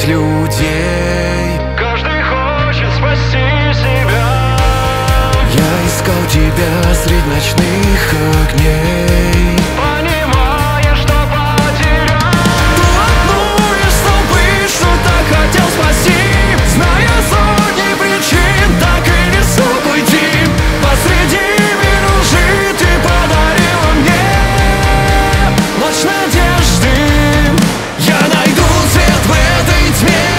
любить людей. Каждый хочет спасти себя. Я искал тебя среди ночных огней, понимая, что потерял. Ты волнуешься, лбы, что так хотел спасти, зная сотни причин, так и не смог уйти. Посреди минувших ты подарила мне ночь надежды. Я найду свет в этой тьме,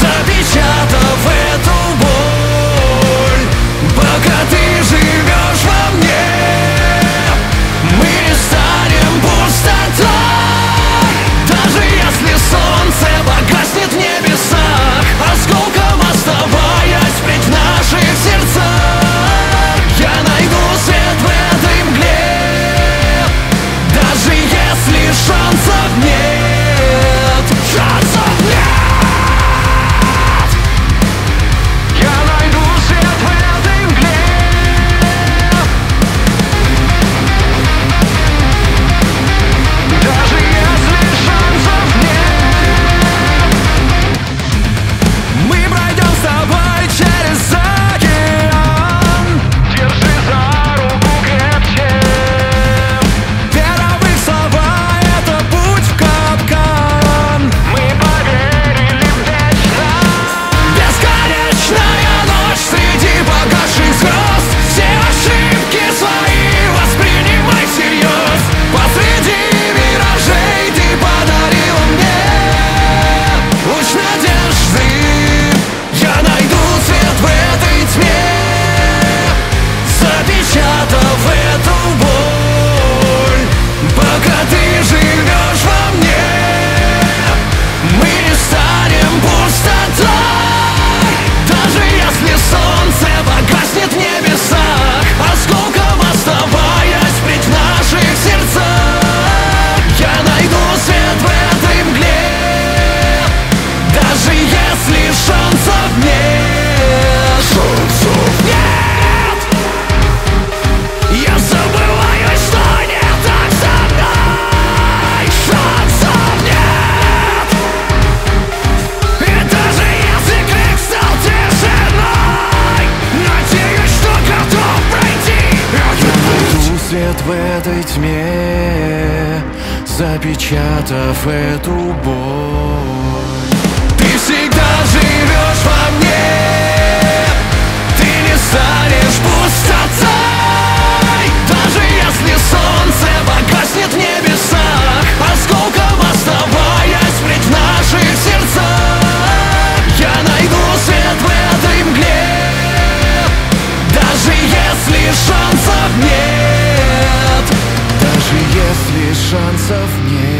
запечатав эту боль. Пока ты живешь во мне, мы не станем пустотой. Даже если солнце погаснет в небесах, осколком оставаясь в наших сердцах, я найду свет в этой мгле. Даже если шансов нет, шансов нет. В этой тьме, запечатав эту боль, ты всегда живешь во мне, ты не станешь пустотой. Даже если солнце погаснет в небесах, осколком оставаясь в наших сердцах, я найду свет в этой мгле. Даже если шансов нет, даже если шансов нет.